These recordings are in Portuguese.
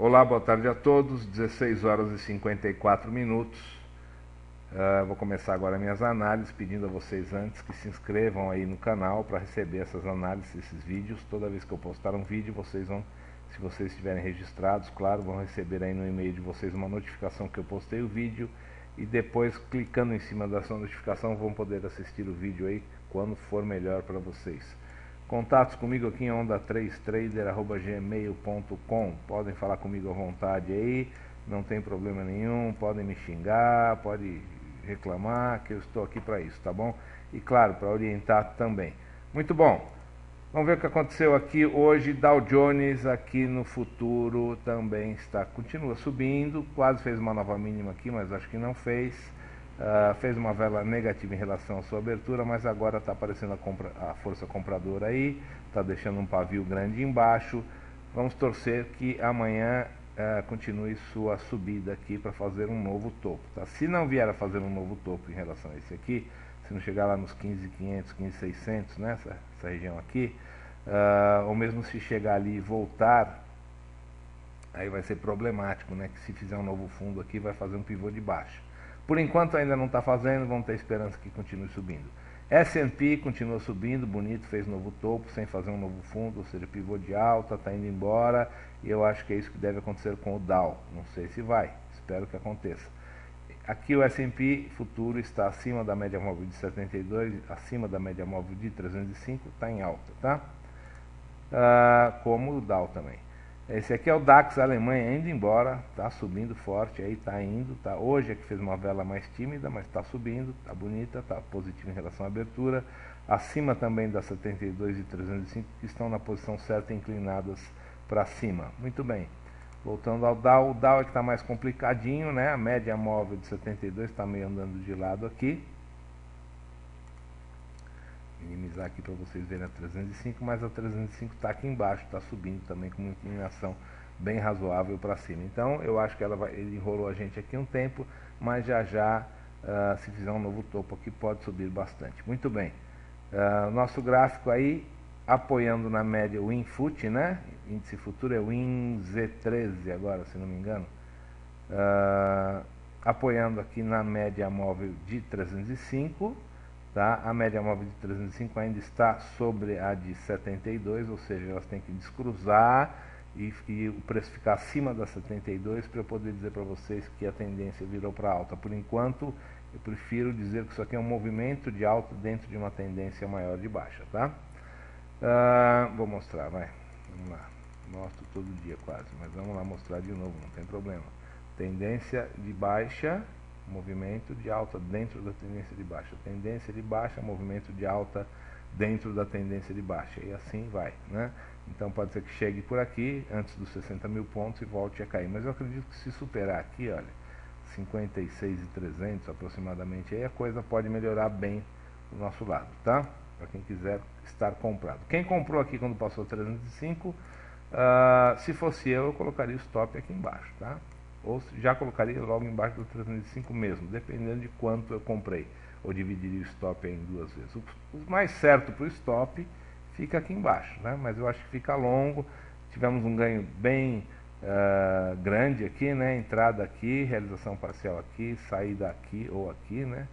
Olá, boa tarde a todos, 16 horas e 54 minutos, vou começar agora minhas análises, pedindo a vocês antes que se inscrevam aí no canal para receber essas análises, esses vídeos. Toda vez que eu postar um vídeo, vocês vão, se vocês estiverem registrados, claro, vão receber aí no e-mail de vocês uma notificação que eu postei o vídeo, e depois, clicando em cima dessa notificação, vão poder assistir o vídeo aí quando for melhor para vocês. Contatos comigo aqui em onda3trader@gmail.com. Podem falar comigo à vontade aí, não tem problema nenhum, podem me xingar, podem reclamar, que eu estou aqui para isso, tá bom? E claro, para orientar também. Muito bom, vamos ver o que aconteceu aqui hoje. Dow Jones aqui no futuro também continua subindo, quase fez uma nova mínima aqui, mas acho que não fez. Fez uma vela negativa em relação à sua abertura, mas agora está aparecendo a força compradora aí, está deixando um pavio grande embaixo. Vamos torcer que amanhã continue sua subida aqui para fazer um novo topo, tá? Se não vier a fazer um novo topo em relação a esse aqui, se não chegar lá nos 15.500, 15.600, né? Essa região aqui, ou mesmo se chegar ali e voltar, aí vai ser problemático, né? Que se fizer um novo fundo aqui, vai fazer um pivô de baixo. Por enquanto ainda não está fazendo, vamos ter esperança que continue subindo. S&P continua subindo, bonito, fez novo topo, sem fazer um novo fundo, ou seja, pivô de alta, está indo embora. E eu acho que é isso que deve acontecer com o Dow. Não sei se vai, espero que aconteça. Aqui o S&P futuro está acima da média móvel de 72, acima da média móvel de 305, está em alta, tá? Como o Dow também. Esse aqui é o DAX, a Alemanha indo embora, tá subindo forte, aí tá indo, tá? Hoje é que fez uma vela mais tímida, mas tá subindo, tá bonita, tá positivo em relação à abertura. Acima também das 72 e 305, que estão na posição certa, inclinadas para cima. Muito bem, voltando ao Dow, o Dow é que tá mais complicadinho, né? A média móvel de 72 tá meio andando de lado aqui. Minimizar aqui para vocês verem a 305, mas a 305 está aqui embaixo, está subindo também com uma inclinação bem razoável para cima. Então eu acho que ele enrolou a gente aqui um tempo, mas já já, se fizer um novo topo aqui, pode subir bastante. Muito bem, nosso gráfico aí apoiando na média o WIN FUT, né? Índice futuro é o WIN Z13 agora, se não me engano, apoiando aqui na média móvel de 305. Tá? A média móvel de 305 ainda está sobre a de 72, ou seja, elas têm que descruzar e o preço ficar acima da 72 para eu poder dizer para vocês que a tendência virou para alta. Por enquanto, eu prefiro dizer que isso aqui é um movimento de alta dentro de uma tendência maior de baixa, tá? Vou mostrar, vai. Vamos lá. Mostro todo dia quase, mas vamos lá mostrar de novo, não tem problema. Tendência de baixa, movimento de alta dentro da tendência de baixa, tendência de baixa, movimento de alta dentro da tendência de baixa, e assim vai, né? Então pode ser que chegue por aqui antes dos 60 mil pontos e volte a cair, mas eu acredito que se superar aqui, olha, 56.300 aproximadamente, aí a coisa pode melhorar bem do nosso lado, tá? Para quem quiser estar comprado. Quem comprou aqui quando passou 305, se fosse eu colocaria o stop aqui embaixo, tá? Ou já colocaria logo embaixo do 305 mesmo, dependendo de quanto eu comprei, ou dividiria o stop em duas vezes. O mais certo para o stop fica aqui embaixo, né? Mas eu acho que fica longo. Tivemos um ganho bem grande aqui, né? Entrada aqui, realização parcial aqui, saída aqui ou aqui, né?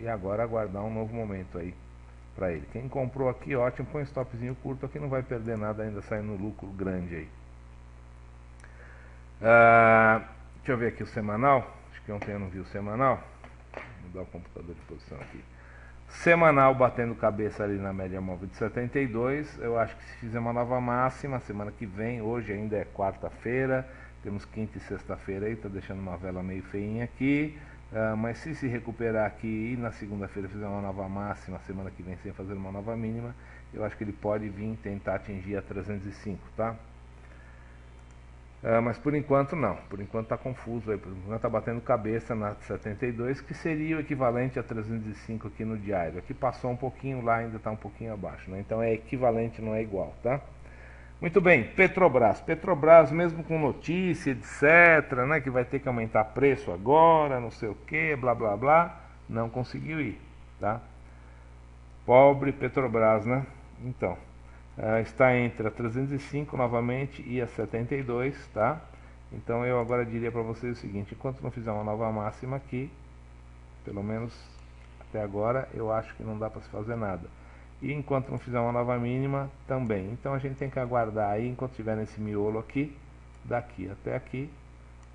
E agora aguardar um novo momento aí para ele. Quem comprou aqui, ótimo, põe um stopzinho curto aqui, não vai perder nada ainda, saindo no lucro grande aí. Deixa eu ver aqui o semanal. Acho que ontem eu não vi o semanal. Vou mudar o computador de posição aqui. Semanal batendo cabeça ali na média móvel de 72. Eu acho que se fizer uma nova máxima semana que vem, hoje ainda é quarta-feira, temos quinta e sexta-feira aí, tá deixando uma vela meio feinha aqui, mas se recuperar aqui e na segunda-feira fizer uma nova máxima semana que vem sem fazer uma nova mínima, eu acho que ele pode vir tentar atingir a 305, tá? Mas por enquanto não, por enquanto está confuso aí, por enquanto está batendo cabeça na 72, que seria o equivalente a 305 aqui no diário. Aqui passou um pouquinho, lá ainda está um pouquinho abaixo, né? Então é equivalente, não é igual, tá? Muito bem, Petrobras. Petrobras, mesmo com notícia, etc, né, que vai ter que aumentar preço agora, não sei o que, blá blá blá, não conseguiu ir, tá? Pobre Petrobras, né? Então está entre a 305 novamente e a 72, tá? Então eu agora diria para vocês o seguinte: enquanto não fizer uma nova máxima aqui, pelo menos até agora, eu acho que não dá para se fazer nada. E enquanto não fizer uma nova mínima, também. Então a gente tem que aguardar aí, enquanto estiver nesse miolo aqui, daqui até aqui,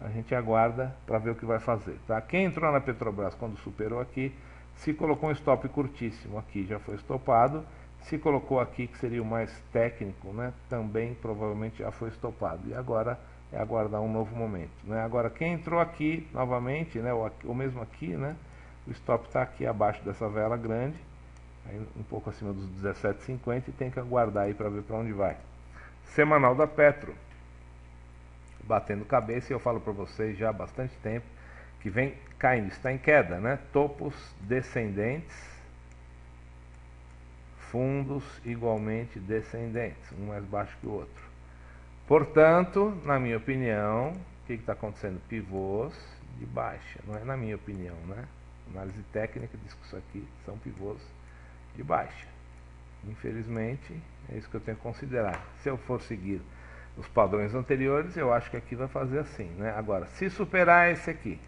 a gente aguarda para ver o que vai fazer, tá? Quem entrou na Petrobras quando superou aqui, se colocou um stop curtíssimo aqui, já foi estopado. Se colocou aqui, que seria o mais técnico, né, também provavelmente já foi estopado. E agora é aguardar um novo momento, né? Agora quem entrou aqui novamente, né, ou mesmo aqui, né, o stop está aqui abaixo dessa vela grande, aí um pouco acima dos 17,50, e tem que aguardar aí para ver para onde vai. Semanal da Petro, batendo cabeça, e eu falo para vocês já há bastante tempo que vem caindo, está em queda, né? Topos descendentes, fundos igualmente descendentes, um mais baixo que o outro. Portanto, na minha opinião, o que está acontecendo? Pivôs de baixa, não é na minha opinião, né? Análise técnica diz que isso aqui são pivôs de baixa. Infelizmente, é isso que eu tenho que considerar. Se eu for seguir os padrões anteriores, eu acho que aqui vai fazer assim, né? Agora, se superar esse aqui,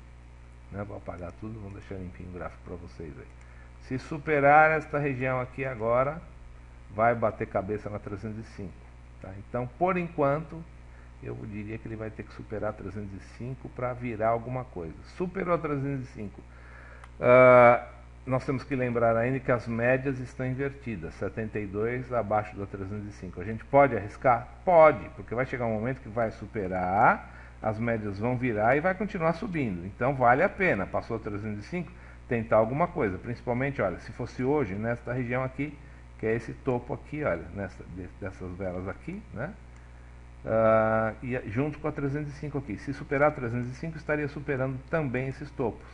né? Vou apagar tudo, vou deixar limpinho o gráfico para vocês aí. Se superar esta região aqui agora, vai bater cabeça na 305, tá? Então, por enquanto, eu diria que ele vai ter que superar 305 para virar alguma coisa. Superou a 305. Nós temos que lembrar ainda que as médias estão invertidas, 72 abaixo da 305. A gente pode arriscar? Pode, porque vai chegar um momento que vai superar, as médias vão virar e vai continuar subindo. Então, vale a pena. Passou a 305. Tentar alguma coisa, principalmente, olha, se fosse hoje, nesta região aqui, que é esse topo aqui, olha, dessas velas aqui, né? E junto com a 305 aqui. Se superar a 305, estaria superando também esses topos.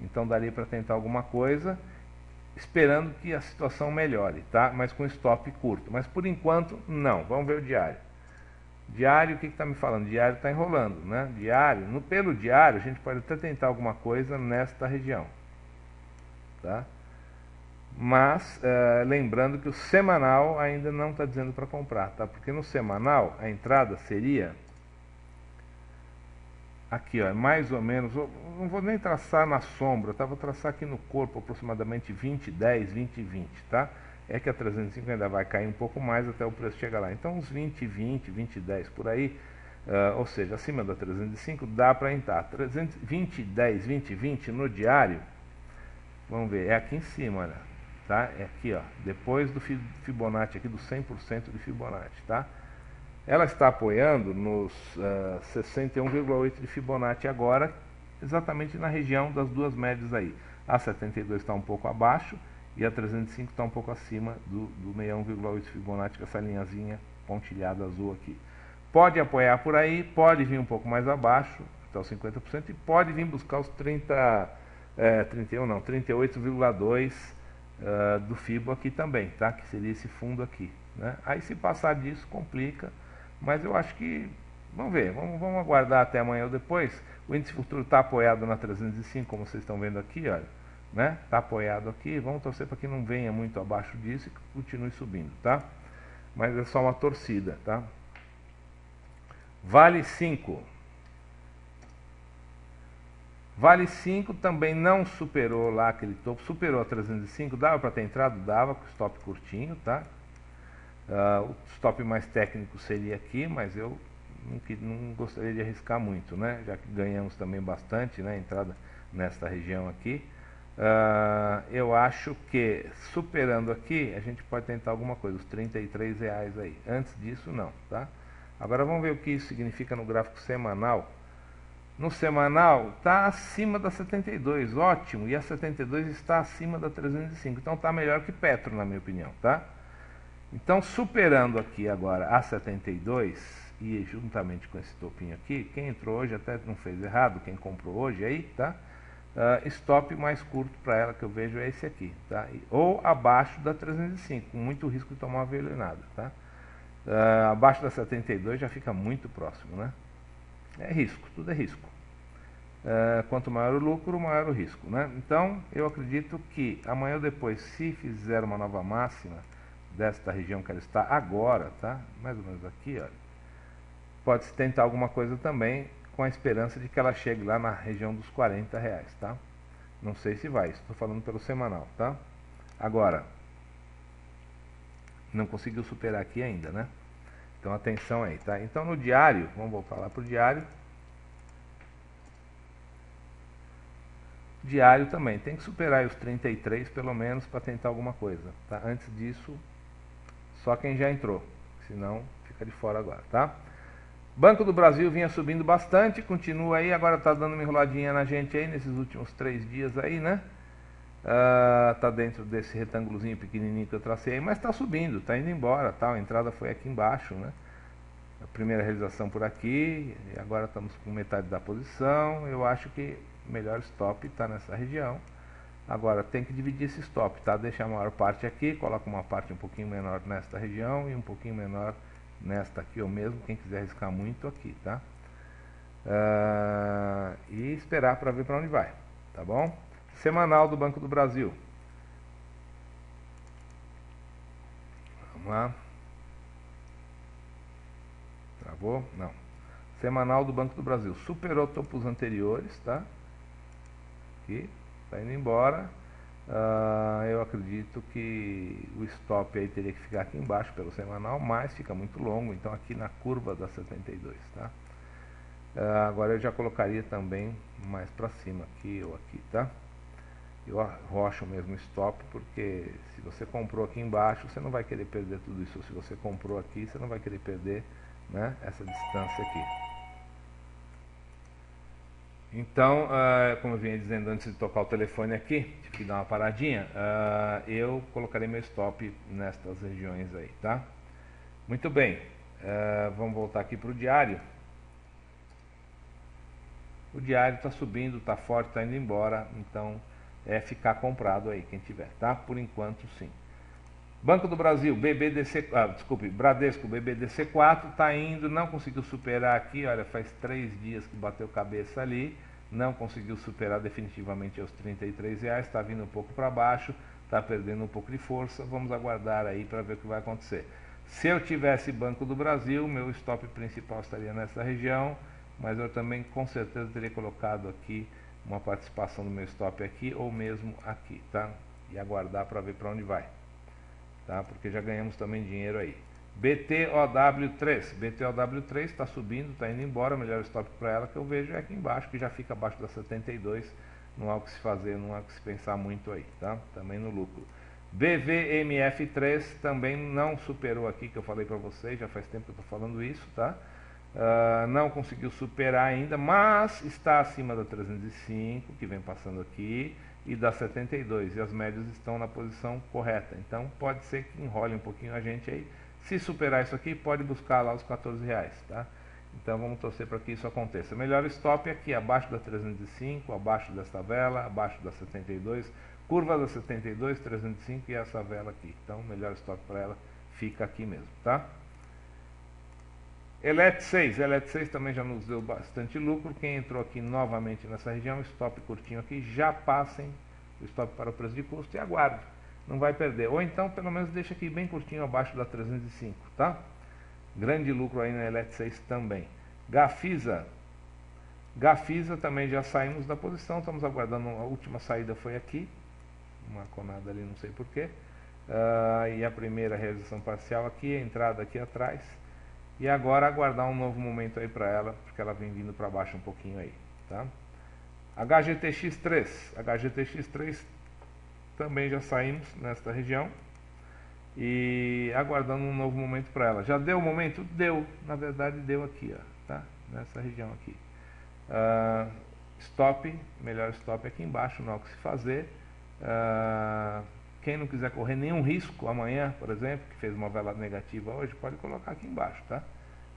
Então, daria para tentar alguma coisa, esperando que a situação melhore, tá? Mas com stop curto. Mas, por enquanto, não. Vamos ver o diário. Diário, o que está me falando? Diário está enrolando, né? Diário, pelo diário, a gente pode até tentar alguma coisa nesta região, tá? Mas lembrando que o semanal ainda não está dizendo para comprar, tá? Porque no semanal a entrada seria aqui, ó, mais ou menos, não vou nem traçar na sombra, tá? Vou traçar aqui no corpo aproximadamente 20, 10, 20 e 20, tá? É que a 305 ainda vai cair um pouco mais até o preço chegar lá, então uns 20, 20, 20 e 10 por aí. Ou seja, acima da 305 dá para entrar. 20, 10, 20 e 20 no diário. Vamos ver, é aqui em cima, olha, tá? É aqui, ó, depois do Fibonacci, aqui do 100% de Fibonacci, tá? Ela está apoiando nos 61,8 de Fibonacci agora, exatamente na região das duas médias aí. A 72 está um pouco abaixo e a 305 está um pouco acima do 61,8 de Fibonacci, com essa linhazinha pontilhada azul aqui. Pode apoiar por aí, pode vir um pouco mais abaixo, até os 50%, e pode vir buscar os 38,2 do Fibo aqui também, tá? Que seria esse fundo aqui, né? Aí se passar disso complica, mas eu acho que, vamos ver, vamos aguardar até amanhã ou depois. O índice futuro está apoiado na 305, como vocês estão vendo aqui, olha, né? Está apoiado aqui, vamos torcer para que não venha muito abaixo disso e que continue subindo, tá? Mas é só uma torcida, tá? Vale 5. Vale 5 também não superou lá aquele topo, superou a 305, dava para ter entrado? Dava, com stop curtinho, tá? O stop mais técnico seria aqui, mas eu não gostaria de arriscar muito, né? Já que ganhamos também bastante, né? Entrada nesta região aqui. Eu acho que superando aqui, a gente pode tentar alguma coisa, os R$33 aí. Antes disso, não, tá? Agora vamos ver o que isso significa no gráfico semanal. No semanal está acima da 72, ótimo, e a 72 está acima da 305, então está melhor que Petro, na minha opinião, tá? Então, superando aqui agora a 72 e juntamente com esse topinho aqui, quem entrou hoje até não fez errado, quem comprou hoje aí, tá? Stop mais curto para ela que eu vejo é esse aqui, tá? Ou abaixo da 305, com muito risco de tomar uma violinada, tá? Abaixo da 72 já fica muito próximo, né? É risco, tudo é risco. Quanto maior o lucro, maior o risco, né? Então, eu acredito que amanhã ou depois, se fizer uma nova máxima, desta região que ela está agora, tá? Mais ou menos aqui, olha. Pode-se tentar alguma coisa também com a esperança de que ela chegue lá na região dos 40 reais, tá? Não sei se vai, estou falando pelo semanal, tá? Agora, não conseguiu superar aqui ainda, né? Então atenção aí, tá? Então no diário, vamos voltar lá pro diário. Diário também, tem que superar os 33 pelo menos para tentar alguma coisa, tá? Antes disso, só quem já entrou, senão fica de fora agora, tá? Banco do Brasil vinha subindo bastante, continua aí, agora tá dando uma enroladinha na gente aí nesses últimos 3 dias aí, né? Tá dentro desse retângulozinho pequenininho que eu tracei aí, mas tá subindo, tá indo embora, tá? A entrada foi aqui embaixo, né? A primeira realização por aqui, e agora estamos com metade da posição, eu acho que melhor stop tá nessa região. Agora tem que dividir esse stop, tá? Deixa a maior parte aqui, coloca uma parte um pouquinho menor nesta região e um pouquinho menor nesta aqui, ou mesmo quem quiser arriscar muito aqui, tá? E esperar para ver para onde vai, tá bom? Semanal do Banco do Brasil, vamos lá. Travou? Não. Semanal do Banco do Brasil superou topos anteriores, tá? Aqui, tá indo embora. Eu acredito que o stop aí teria que ficar aqui embaixo pelo semanal, mas fica muito longo, então aqui na curva da 72, tá? Agora eu já colocaria também mais para cima aqui ou aqui, tá? Eu arrocho mesmo stop, porque se você comprou aqui embaixo, você não vai querer perder tudo isso. Se você comprou aqui, você não vai querer perder, né, essa distância aqui. Então, como eu vinha dizendo antes de tocar o telefone aqui, tive que dar uma paradinha, eu colocarei meu stop nestas regiões aí, tá? Muito bem, vamos voltar aqui para o diário. O diário está subindo, está forte, está indo embora, então é ficar comprado aí, quem tiver, tá? Por enquanto, sim. Banco do Brasil, Bradesco, BBDC4, está indo, não conseguiu superar aqui, olha, faz 3 dias que bateu cabeça ali, não conseguiu superar definitivamente aos 33 reais, está vindo um pouco para baixo, está perdendo um pouco de força, vamos aguardar aí para ver o que vai acontecer. Se eu tivesse Banco do Brasil, meu stop principal estaria nessa região, mas eu também com certeza teria colocado aqui uma participação do meu stop aqui ou mesmo aqui, tá? E aguardar para ver para onde vai. Tá? Porque já ganhamos também dinheiro aí. BTOW3. BTOW3 está subindo, está indo embora. O melhor stop para ela que eu vejo é aqui embaixo, que já fica abaixo da 72. Não há o que se fazer, não há o que se pensar muito aí, tá? Também no lucro. BVMF3 também não superou aqui, que eu falei para vocês, já faz tempo que eu estou falando isso, tá? Não conseguiu superar ainda, mas está acima da 305, que vem passando aqui, e da 72, e as médias estão na posição correta, então pode ser que enrole um pouquinho a gente aí. Se superar isso aqui, pode buscar lá os 14 reais, tá? Então vamos torcer para que isso aconteça. Melhor stop aqui, abaixo da 305, abaixo desta vela, abaixo da 72, curva da 72, 305 e essa vela aqui. Então melhor stop para ela fica aqui mesmo, tá? ELET6, ELET6 também já nos deu bastante lucro. Quem entrou aqui novamente nessa região, stop curtinho aqui, já passem o stop para o preço de custo e aguarde, não vai perder. Ou então, pelo menos, deixa aqui bem curtinho abaixo da 305, tá? Grande lucro aí na ELET6 também. Gafisa, Gafisa também já saímos da posição, estamos aguardando, a última saída foi aqui, uma conada ali, não sei porquê, e a primeira realização parcial aqui, a entrada aqui atrás. E agora aguardar um novo momento aí para ela, porque ela vem vindo para baixo um pouquinho aí, tá? HGTX3, HGTX3 também já saímos nesta região e aguardando um novo momento para ela. Já deu o momento? Deu, na verdade deu aqui, ó, tá? Nessa região aqui. Stop, melhor stop aqui embaixo, não há o que se fazer. Quem não quiser correr nenhum risco amanhã, por exemplo, que fez uma vela negativa hoje, pode colocar aqui embaixo, tá?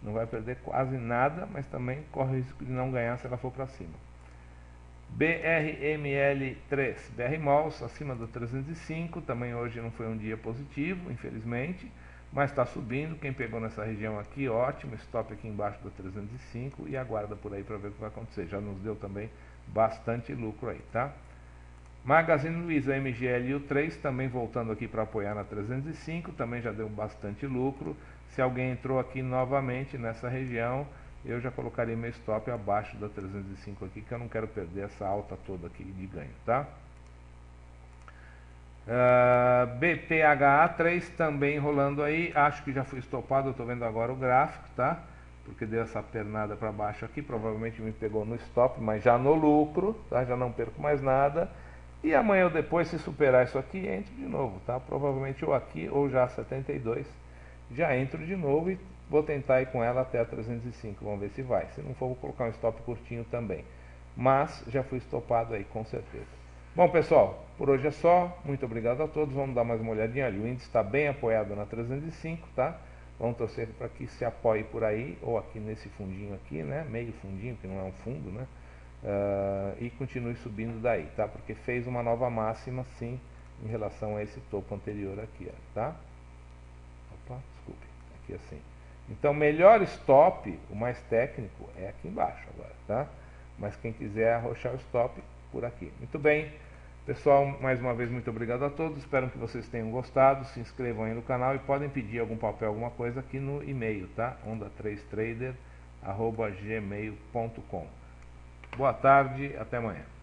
Não vai perder quase nada, mas também corre o risco de não ganhar se ela for para cima. BRML3, BRMalls, acima do 305, também hoje não foi um dia positivo, infelizmente, mas está subindo, quem pegou nessa região aqui, ótimo, stop aqui embaixo do 305 e aguarda por aí para ver o que vai acontecer. Já nos deu também bastante lucro aí, tá? Magazine Luiza MGLU3 também voltando aqui para apoiar na 305, também já deu bastante lucro. Se alguém entrou aqui novamente nessa região, eu já colocaria meu stop abaixo da 305 aqui, que eu não quero perder essa alta toda aqui de ganho, tá? BPHA3 também rolando aí, acho que já foi estopado, eu estou vendo agora o gráfico, tá? Porque deu essa pernada para baixo aqui, provavelmente me pegou no stop, mas já no lucro, tá? Já não perco mais nada. E amanhã ou depois, se superar isso aqui, entro de novo, tá? Provavelmente ou aqui ou já 72, já entro de novo e vou tentar ir com ela até a 305, vamos ver se vai. Se não for, vou colocar um stop curtinho também, mas já fui estopado aí com certeza. Bom pessoal, por hoje é só, muito obrigado a todos, vamos dar mais uma olhadinha ali, o índice está bem apoiado na 305, tá? Vamos torcer para que se apoie por aí, ou aqui nesse fundinho aqui, né? Meio fundinho, que não é um fundo, né? E continue subindo daí, tá? Porque fez uma nova máxima, sim, em relação a esse topo anterior aqui, ó, tá? Opa, desculpe, aqui assim. Então, melhor stop, o mais técnico, é aqui embaixo agora, tá? Mas quem quiser arrochar o stop, por aqui. Muito bem, pessoal, mais uma vez, muito obrigado a todos. Espero que vocês tenham gostado. Se inscrevam aí no canal e podem pedir algum papel, alguma coisa aqui no e-mail, tá? onda3trader@gmail.com. Boa tarde, até amanhã.